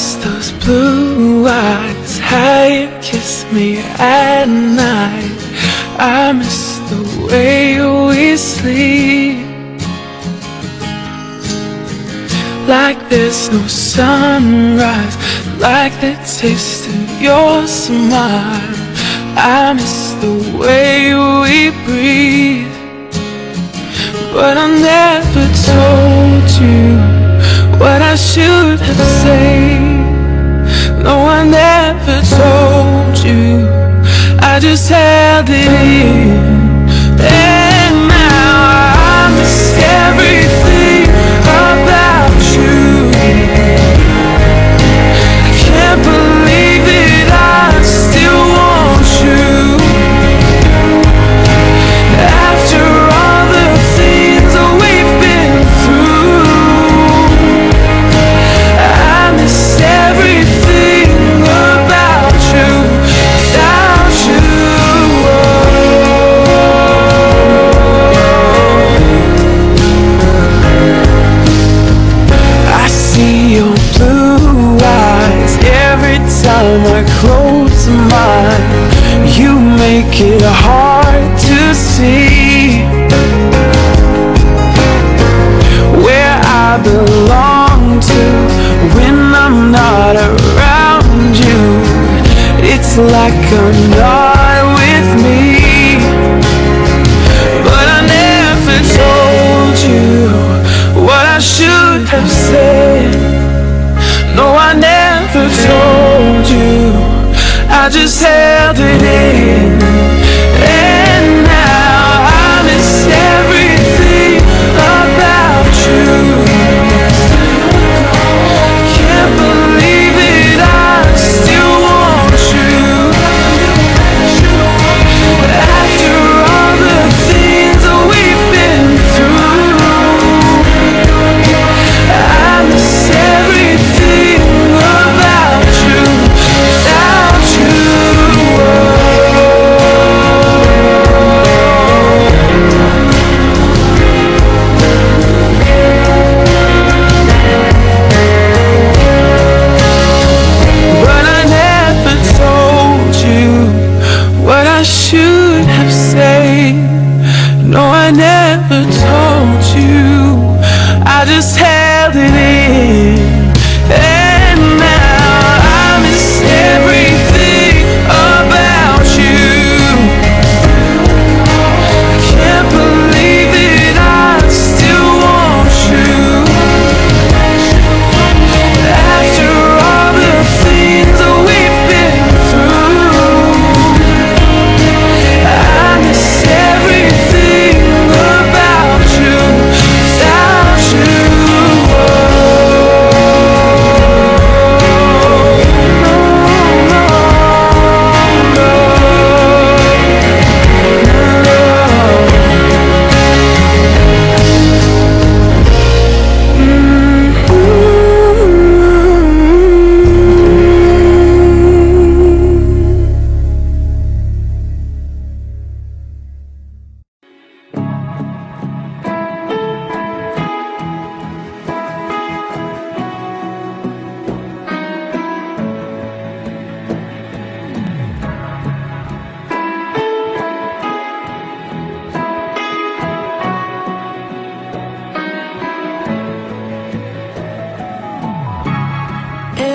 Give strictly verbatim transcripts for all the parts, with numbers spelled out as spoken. kiss those blue eyes, how you kiss me at night. I miss the way we sleep, like there's no sunrise, like the taste of your smile. I miss the way we breathe. But I never told you what I should have said. No, I never told you, I just held it in. And now I miss everything about you. I can't believe it, I still want you. After I close mine, you make it hard to see where I belong to when I'm not around you. It's like I'm not with me. But I never told you what I should have said. No, I never told you, I just held it in. And now I miss everything about you. Can't believe it, I still want you. After all the things that we've been through, I miss everything about you.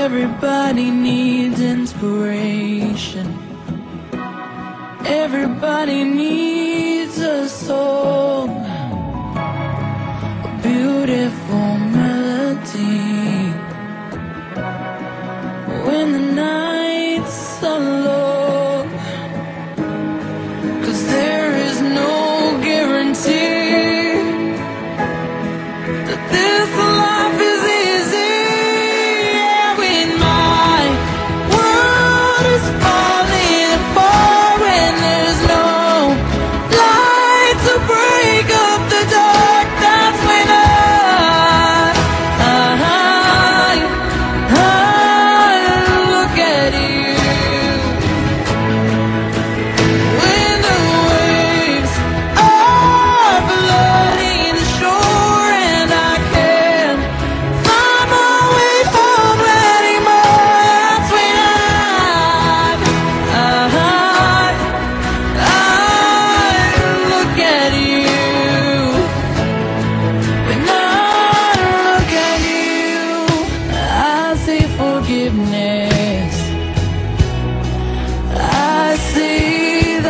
Everybody needs inspiration. Everybody needs a song, a beautiful melody. When the nights are long, 'cause there is no guarantee that this life is easy.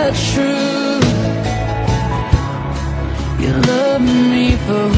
the truth. You love me for